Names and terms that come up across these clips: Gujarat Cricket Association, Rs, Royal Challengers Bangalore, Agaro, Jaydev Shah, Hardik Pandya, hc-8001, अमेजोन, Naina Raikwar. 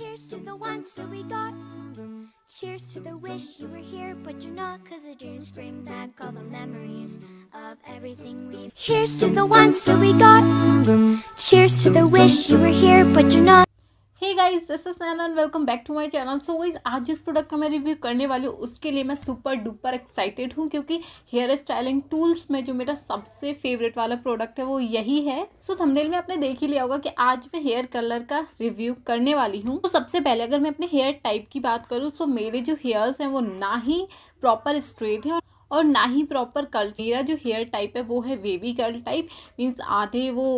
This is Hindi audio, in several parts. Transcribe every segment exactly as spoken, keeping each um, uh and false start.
Here's to the ones that we got. Cheers to the wish you were here, but you're not, cause the dreams bring back all the memories of everything we've. Here's to the ones that we got. Cheers to the wish you were here, but you're not. Hey guys, this is Naina, welcome back to my channel. So guys, आज जिस प्रोडक्ट का मैं रिव्यू करने वाली हूँ उसके लिए मैं सुपर डुपर एक्साइटेड हूँ, क्योंकि हेयर स्टाइलिंग टूल्स में जो मेरा सबसे फेवरेट वाला प्रोडक्ट है वो यही है। सो थंबनेल में आपने देख ही लिया होगा कि आज मैं हेयर कलर का रिव्यू करने वाली हूँ। तो सबसे पहले अगर मैं अपने हेयर टाइप की बात करूँ, सो मेरे जो हेयर्स हैं वो ना ही प्रॉपर स्ट्रेट है और ना ही प्रॉपर कर्ल। मेरा जो हेयर टाइप है वो है वेवी कर्ल टाइप, मीन्स आधे वो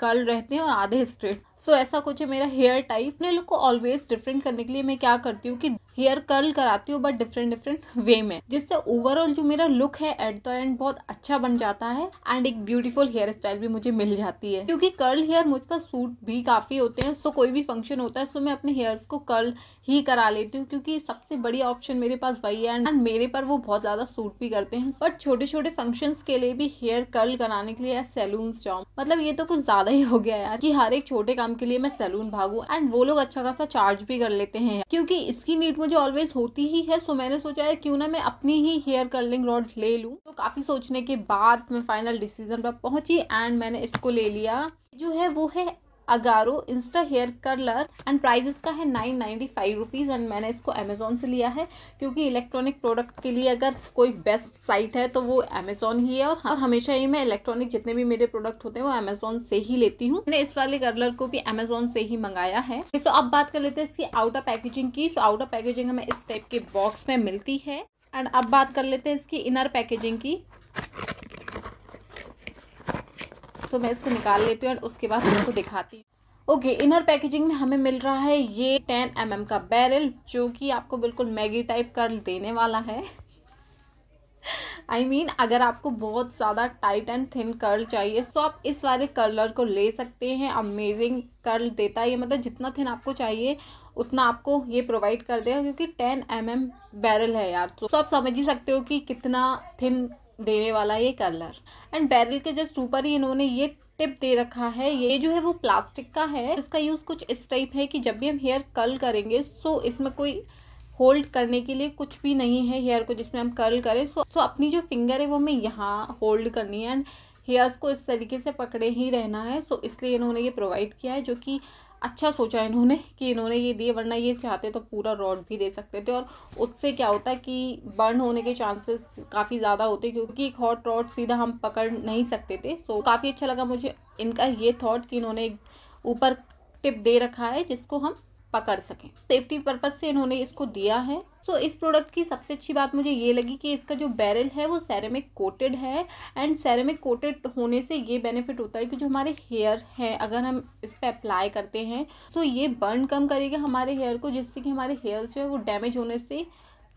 कर्ल रहते हैं और आधे स्ट्रेट। सो so, ऐसा कुछ है मेरा हेयर टाइप। अपने लुक को ऑलवेज डिफरेंट करने के लिए मैं क्या करती हूँ कि हेयर कर्ल कराती हूँ, बट डिफरेंट डिफरेंट वे में, जिससे ओवरऑल जो मेरा लुक है एट द एंड बहुत अच्छा बन जाता है एंड एक ब्यूटीफुल हेयर स्टाइल भी मुझे मिल जाती है। क्योंकि कर्ल हेयर मुझ पर सूट भी काफ़ी होते हैं। सो so, कोई भी फंक्शन होता है, सो so, मैं अपने हेयर्स को कर्ल ही करा लेती हूँ, क्योंकि सबसे बढ़िया ऑप्शन मेरे पास वही है एंड मेरे पर वो बहुत ज़्यादा सूट भी करते हैं। बट छोटे छोटे फंक्शन के लिए भी हेयर कर्ल कराने के लिए या सैलून्स जाऊँ, मतलब ये तो कुछ ज़्यादा ही हो गया यार कि हर एक छोटे काम के लिए मैं सैलून भागू एंड वो लोग अच्छा खासा चार्ज भी कर लेते हैं, क्योंकि इसकी नीड मुझे ऑलवेज होती ही है। सो मैंने सोचा है क्यों ना मैं अपनी ही हेयर कर्लिंग रॉड ले लूँ। तो काफी सोचने के बाद मैं फाइनल डिसीजन पर पहुंची एंड मैंने इसको ले लिया। जो है वो है Agaro insta hair curler and price इसका है nine ninety five rupees and मैंने इसको अमेजोन से लिया है, क्योंकि इलेक्ट्रॉनिक प्रोडक्ट के लिए अगर कोई बेस्ट साइट है तो वो अमेजोन ही है। और, और हमेशा ही मैं इलेक्ट्रॉनिक जितने भी मेरे प्रोडक्ट होते हैं वो अमेजोन से ही लेती हूँ। मैंने इस वाले कर्लर को भी अमेजोन से ही मंगाया है। सो अब बात कर लेते हैं इसकी आउटर पैकेजिंग की। सो आउटर पैकेजिंग हमें इस टाइप के बॉक्स में मिलती है एंड अब बात कर लेते हैं इसकी इनर पैकेजिंग की। तो मैं इसको निकाल लेती हूँ और उसके बाद आपको दिखाती हूँ। ओके, इनर पैकेजिंग में हमें मिल रहा है ये टेन एम एम का बैरल, जो कि आपको बिल्कुल मैगी टाइप कर्ल देने वाला है। आई I मीन mean, अगर आपको बहुत ज़्यादा टाइट एंड थिन कर्ल चाहिए तो आप इस वाले कर्लर को ले सकते हैं। अमेजिंग कर्ल देता है ये, मतलब जितना थिन आपको चाहिए उतना आपको ये प्रोवाइड कर देगा, क्योंकि टेन एम एम बैरल है यार। तो आप समझ ही सकते हो कि कितना थिन देने वाला ये कर्लर। एंड बैरल के जस्ट ऊपर ही इन्होंने ये टिप दे रखा है। ये जो है वो प्लास्टिक का है। इसका यूज़ कुछ इस टाइप है कि जब भी हम हेयर कर्ल करेंगे, सो इसमें कोई होल्ड करने के लिए कुछ भी नहीं है हेयर को जिसमें हम कर्ल करें। सो सो अपनी जो फिंगर है वो हमें यहाँ होल्ड करनी है एंड हेयर्स को इस तरीके से पकड़े ही रहना है। सो इसलिए इन्होंने ये प्रोवाइड किया है, जो कि अच्छा सोचा इन्होंने कि इन्होंने ये दिए, वरना ये चाहते तो पूरा रॉड भी दे सकते थे। और उससे क्या होता है कि बर्न होने के चांसेस काफ़ी ज़्यादा होते, क्योंकि एक हॉट रॉड सीधा हम पकड़ नहीं सकते थे। सो काफ़ी अच्छा लगा मुझे इनका ये थॉट कि इन्होंने एक ऊपर टिप दे रखा है जिसको हम पकड़ सकें। सेफ्टी पर्पज़ से इन्होंने इसको दिया है। सो so, इस प्रोडक्ट की सबसे अच्छी बात मुझे ये लगी कि इसका जो बैरल है वो सेरेमिक कोटेड है एंड सेरेमिक कोटेड होने से ये बेनिफिट होता है कि जो हमारे हेयर हैं अगर हम इस पर अप्लाई करते हैं तो ये बर्न कम करेगा हमारे हेयर को, जिससे कि हमारे हेयर जो है वो डैमेज होने से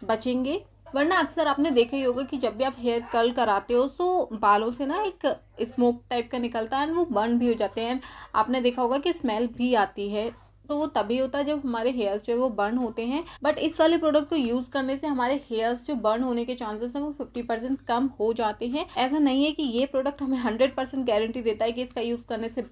बचेंगे। वरना अक्सर आपने देखा ही होगा कि जब भी आप हेयर कर्ल कराते हो तो बालों से ना एक स्मोक टाइप का निकलता है एंड वो बर्न भी हो जाते हैं। आपने देखा होगा कि स्मेल भी आती है, तो वो तभी होता है जब हमारे हेयर्स जो है वो बर्न होते हैं। बट इस वाले प्रोडक्ट को यूज़ करने से हमारे हेयर्स जो बर्न होने के चांसेस हैं वो फिफ्टी परसेंट कम हो जाते हैं। ऐसा नहीं है कि ये प्रोडक्ट हमें हंड्रेड परसेंट गारंटी देता है कि इसका यूज़ करने से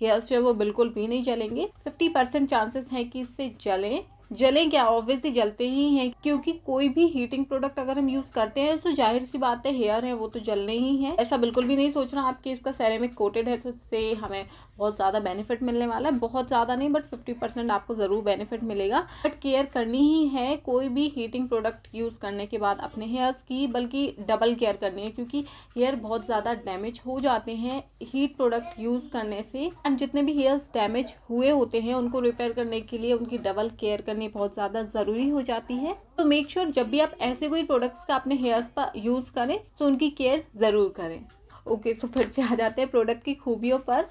हेयर्स जो है वो बिल्कुल भी नहीं जलेंगे। फिफ्टी परसेंट चांसेस हैं कि इससे जलें जलें क्या, ऑब्वियसली जलते ही हैं, क्योंकि कोई भी हीटिंग प्रोडक्ट अगर हम यूज़ करते हैं तो जाहिर सी बात है हेयर है वो तो जलने ही है। ऐसा बिल्कुल भी नहीं सोचना आपके इसका सेरेमिक कोटेड है तो इससे हमें बहुत ज़्यादा बेनिफिट मिलने वाला है। बहुत ज़्यादा नहीं, बट फिफ्टी परसेंट आपको ज़रूर बेनिफिट मिलेगा। बट केयर करनी ही है कोई भी हीटिंग प्रोडक्ट यूज़ करने के बाद अपने हेयर्स की, बल्कि डबल केयर करनी है, क्योंकि हेयर बहुत ज़्यादा डैमेज हो जाते हैं हीट प्रोडक्ट यूज़ करने से। एंड जितने भी हेयर्स डैमेज हुए होते हैं उनको रिपेयर करने के लिए उनकी डबल केयर करनी बहुत ज़्यादा ज़रूरी हो जाती है। तो मेक श्योर sure, जब भी आप ऐसे कोई प्रोडक्ट्स का अपने हेयर्स पर यूज़ करें तो उनकी केयर ज़रूर करें। ओके okay, सो so फिर से आ जाते हैं प्रोडक्ट की खूबियों पर।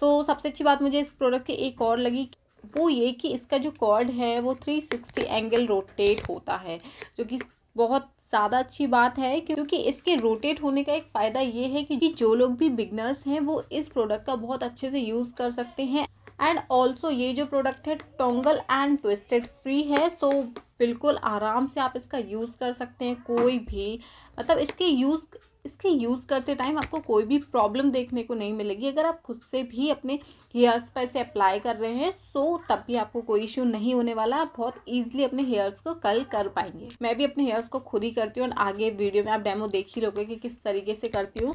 सो so, सबसे अच्छी बात मुझे इस प्रोडक्ट की एक और लगी, वो ये कि इसका जो कॉर्ड है वो थ्री सिक्स्टी एंगल रोटेट होता है, जो कि बहुत ज़्यादा अच्छी बात है। क्योंकि इसके रोटेट होने का एक फ़ायदा ये है कि जो लोग भी बिगनर्स हैं वो इस प्रोडक्ट का बहुत अच्छे से यूज़ कर सकते हैं। एंड ऑल्सो ये जो प्रोडक्ट है टोंगल एंड ट्विस्टेड फ्री है, सो बिल्कुल आराम से आप इसका यूज़ कर सकते हैं। कोई भी मतलब इसके यूज़ इसके यूज़ करते टाइम आपको कोई भी प्रॉब्लम देखने को नहीं मिलेगी। अगर आप खुद से भी अपने हेयर्स पर इसे अप्लाई कर रहे हैं सो तब भी आपको कोई इश्यू नहीं होने वाला। आप बहुत ईजिली अपने हेयर्स को कर्ल कर पाएंगे। मैं भी अपने हेयर्स को खुद ही करती हूँ और आगे वीडियो में आप डेमो देख ही रहोगे कि किस तरीके से करती हूँ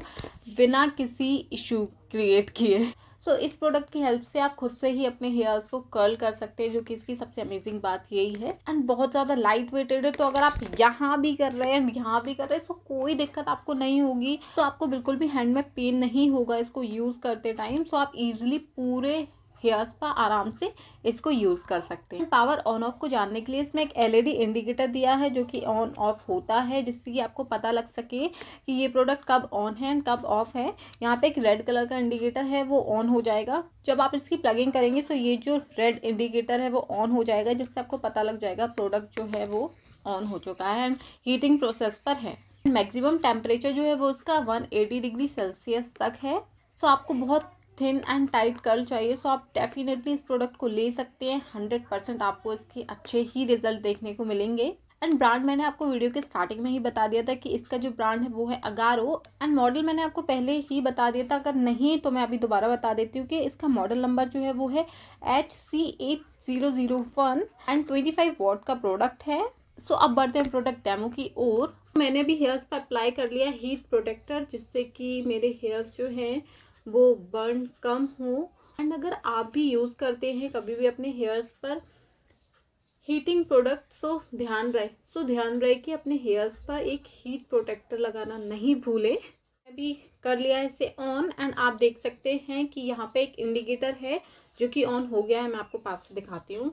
बिना किसी इशू क्रिएट किए। सो so, इस प्रोडक्ट की हेल्प से आप खुद से ही अपने हेयर्स को कर्ल कर सकते हैं, जो कि इसकी सबसे अमेजिंग बात यही है। एंड बहुत ज़्यादा लाइट वेटेड है, तो अगर आप यहाँ भी कर रहे हैं एंड यहाँ भी कर रहे हैं सो कोई दिक्कत आपको नहीं होगी। तो आपको बिल्कुल भी हैंड में पेन नहीं होगा इसको यूज़ करते टाइम। सो आप इजीली पूरे हेयर्स पर आराम से इसको यूज़ कर सकते हैं। पावर ऑन ऑफ को जानने के लिए इसमें एक एलईडी इंडिकेटर दिया है जो कि ऑन ऑफ होता है, जिससे कि आपको पता लग सके कि ये प्रोडक्ट कब ऑन है एंड कब ऑफ है। यहाँ पे एक रेड कलर का इंडिकेटर है, वो ऑन हो जाएगा जब आप इसकी प्लगिंग करेंगे। तो ये जो रेड इंडिकेटर है वो ऑन हो जाएगा, जिससे आपको पता लग जाएगा प्रोडक्ट जो है वो ऑन हो चुका है एंड हीटिंग प्रोसेस पर है। मैक्सिमम टेम्परेचर जो है वो इसका वन एटी डिग्री सेल्सियस तक है। सो आपको बहुत थिन एंड टाइट कर्ल चाहिए, सो आप डेफिनेटली इस प्रोडक्ट को ले सकते हैं। हंड्रेड परसेंट आपको इसके अच्छे ही रिजल्ट देखने को मिलेंगे। एंड ब्रांड मैंने आपको वीडियो के स्टार्टिंग में ही बता दिया था कि इसका जो ब्रांड है वो है अगारो। एंड मॉडल मैंने आपको पहले ही बता दिया था, अगर नहीं तो मैं अभी दोबारा बता देती हूँ कि इसका मॉडल नंबर जो है वो है H C eight zero zero one and twenty five watt का प्रोडक्ट है। सो अब बढ़ते हैं प्रोडक्ट डेमो की ओर। मैंने भी हेयर्स पर अप्लाई कर लिया हीट प्रोटेक्टर, जिससे कि मेरे हेयर्स जो हैं वो बर्न कम हो। एंड अगर आप भी यूज़ करते हैं कभी भी अपने हेयर्स पर हीटिंग प्रोडक्ट सो ध्यान रहे सो ध्यान रहे कि अपने हेयर्स पर एक हीट प्रोटेक्टर लगाना नहीं भूलें। अभी कर लिया है इसे ऑन एंड आप देख सकते हैं कि यहाँ पे एक इंडिकेटर है जो कि ऑन हो गया है। मैं आपको पास से दिखाती हूँ।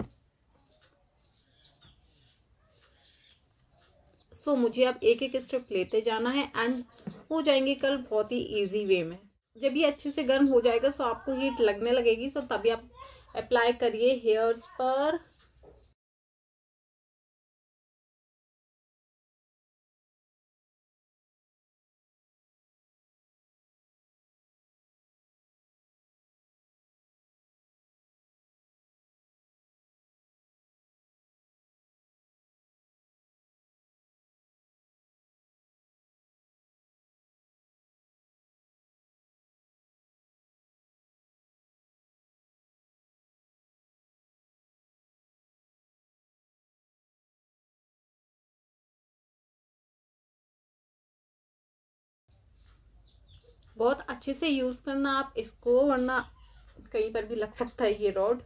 सो मुझे अब एक एक स्टेप लेते जाना है एंड हो जाएंगे कल बहुत ही ईजी वे में। जब ये अच्छे से गर्म हो जाएगा सो आपको हीट लगने लगेगी, सो तभी आप अप्लाई करिए हेयर्स पर। बहुत अच्छे से यूज़ करना आप इसको, वरना कहीं पर भी लग सकता है ये रॉड।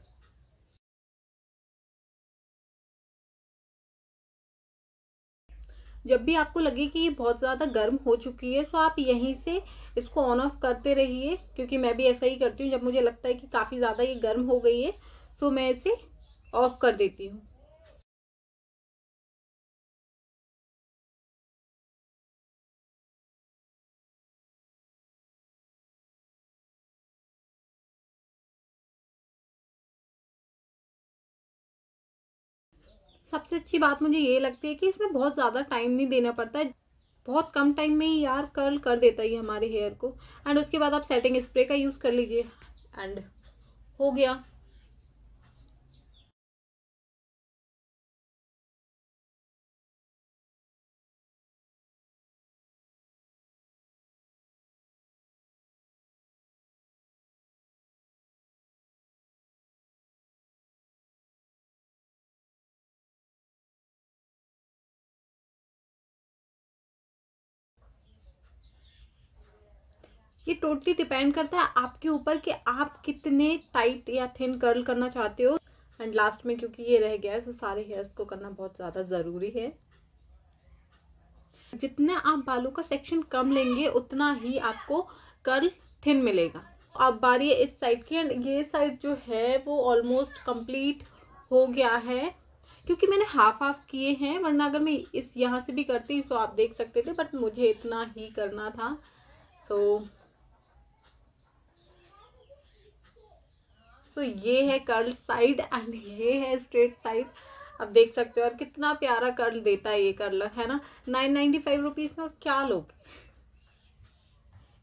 जब भी आपको लगे कि ये बहुत ज़्यादा गर्म हो चुकी है सो आप यहीं से इसको ऑन ऑफ करते रहिए, क्योंकि मैं भी ऐसा ही करती हूँ। जब मुझे लगता है कि काफ़ी ज़्यादा ये गर्म हो गई है सो मैं इसे ऑफ कर देती हूँ। सबसे अच्छी बात मुझे ये लगती है कि इसमें बहुत ज़्यादा टाइम नहीं देना पड़ता है, बहुत कम टाइम में ही यार कर्ल कर देता है हमारे हेयर को। एंड उसके बाद आप सेटिंग स्प्रे का यूज़ कर लीजिए एंड हो गया। ये टोटली डिपेंड करता है आपके ऊपर कि आप कितने टाइट या थिन कर्ल करना चाहते हो। एंड लास्ट में क्योंकि ये रह गया है सो सारे हेयर्स को करना बहुत ज़्यादा ज़रूरी है। जितना आप बालों का सेक्शन कम लेंगे उतना ही आपको कर्ल थिन मिलेगा। अब बारी है इस साइड की एंड ये साइड जो है वो ऑलमोस्ट कंप्लीट हो गया है, क्योंकि मैंने हाफ हाफ किए हैं। वरना अगर मैं इस यहाँ से भी करती सो आप देख सकते थे, बट मुझे इतना ही करना था। सो सो so, ये है कर्ल साइड एंड ये है स्ट्रेट साइड। अब देख सकते हो और कितना प्यारा कर्ल देता है ये कर्लर, है ना। नाइन नाइन्टी फाइव रुपीज़ में और क्या लोगे।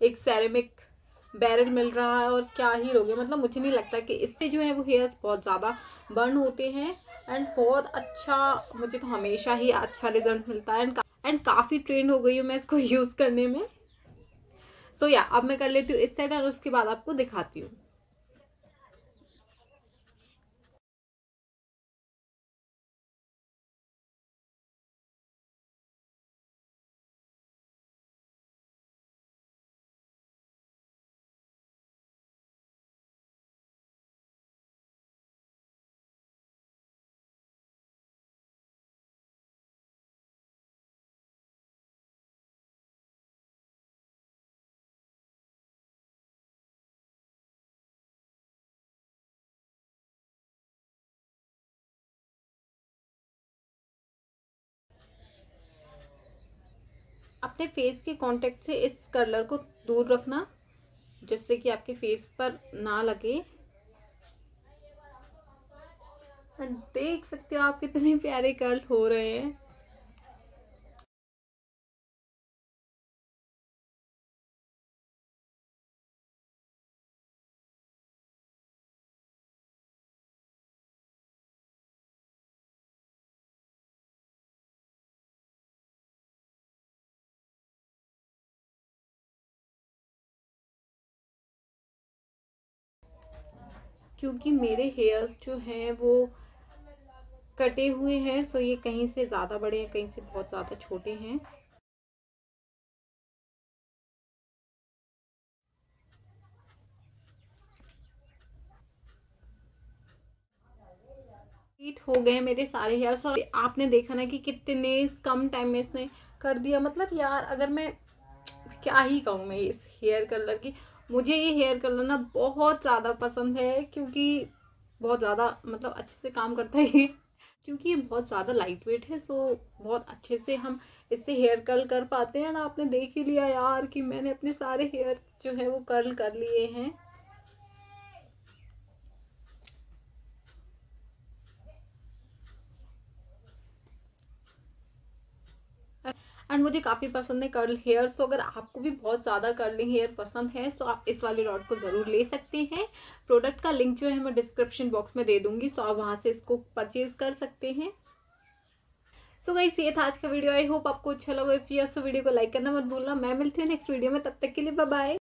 एक सेरेमिक बैरल मिल रहा है और क्या ही लोगे। मतलब मुझे नहीं लगता कि इससे जो है वो हेयर्स बहुत ज़्यादा बर्न होते हैं। एंड बहुत अच्छा, मुझे तो हमेशा ही अच्छा रिजल्ट मिलता है। एंड एंड काफ़ी ट्रेंड हो गई हूँ मैं इसको यूज़ करने में। सो या अब मैं कर लेती हूँ इस साइड और उसके बाद आपको दिखाती हूँ। अपने फेस के कांटेक्ट से इस कलर को दूर रखना जिससे कि आपके फेस पर ना लगे। देख सकते हो आप कितने प्यारे कर्ल हो रहे हैं। क्योंकि मेरे हेयर्स जो हैं वो कटे हुए हैं, सो ये कहीं से ज़्यादा बड़े हैं, कहीं से बहुत ज़्यादा छोटे हैं। हीट हो गए मेरे सारे हेयर्स और आपने देखा ना कि कितने कम टाइम में इसने कर दिया। मतलब यार अगर मैं क्या ही कहूँ मैं इस हेयर कलर की, मुझे ये हेयर कलर ना बहुत ज़्यादा पसंद है क्योंकि बहुत ज़्यादा मतलब अच्छे से काम करता है ये, क्योंकि ये बहुत ज़्यादा लाइट वेट है। सो बहुत अच्छे से हम इससे हेयर कर्ल कर पाते हैं ना। आपने देख ही लिया यार कि मैंने अपने सारे हेयर जो है वो कर्ल कर लिए हैं। एंड मुझे काफ़ी पसंद है कर्ल हेयर, सो अगर आपको भी बहुत ज़्यादा कर्लिंग हेयर पसंद है तो आप इस वाले रॉड को ज़रूर ले सकते हैं। प्रोडक्ट का लिंक जो है मैं डिस्क्रिप्शन बॉक्स में दे दूंगी, सो आप वहाँ से इसको परचेज कर सकते हैं। सो गाइस ये था आज का वीडियो, आई होप आपको अच्छा लगा। इफ यस तो वीडियो को लाइक करना मत भूलना। मैं मिलती हूँ नेक्स्ट वीडियो में, तब तक के लिए बाय बाय।